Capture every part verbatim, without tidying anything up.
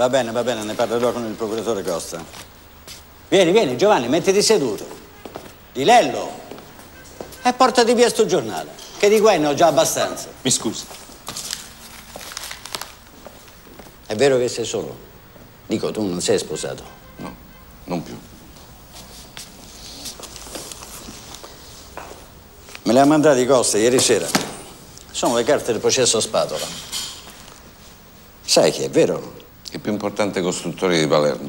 Va bene, va bene, ne parlerò con il procuratore Costa. Vieni, vieni, Giovanni, mettiti seduto. Di Lello! E portati via sto giornale, che di guai ne ho già abbastanza. Mi scusi. È vero che sei solo? Dico, tu non sei sposato. No, non più. Me le ha mandati Costa ieri sera. Sono le carte del processo a Spatola. Sai chi è, vero? Il più importante costruttore di Palermo.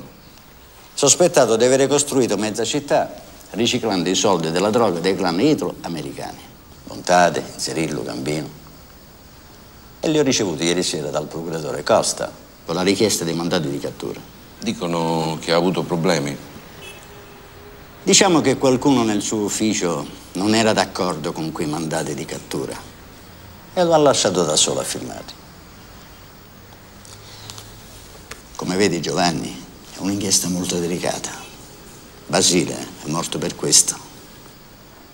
Sospettato di avere costruito mezza città riciclando i soldi della droga dei clan italo-americani. Montade, Inzerillo, Gambino. E li ho ricevuti ieri sera dal procuratore Costa con la richiesta dei mandati di cattura. Dicono che ha avuto problemi. Diciamo che qualcuno nel suo ufficio non era d'accordo con quei mandati di cattura e lo ha lasciato da solo a firmarli. Come vedi, Giovanni, è un'inchiesta molto delicata. Basile è morto per questo.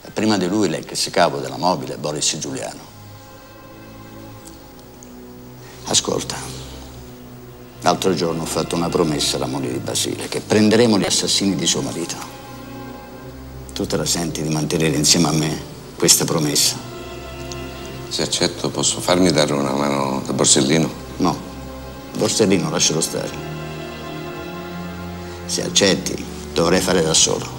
E prima di lui l'ex capo della mobile, Boris Giuliano. Ascolta, l'altro giorno ho fatto una promessa alla moglie di Basile, che prenderemo gli assassini di suo marito. Tu te la senti di mantenere insieme a me questa promessa? Se accetto, posso farmi dare una mano da Borsellino? No. Borsellino, lascialo stare. Se accetti, dovrei fare da solo.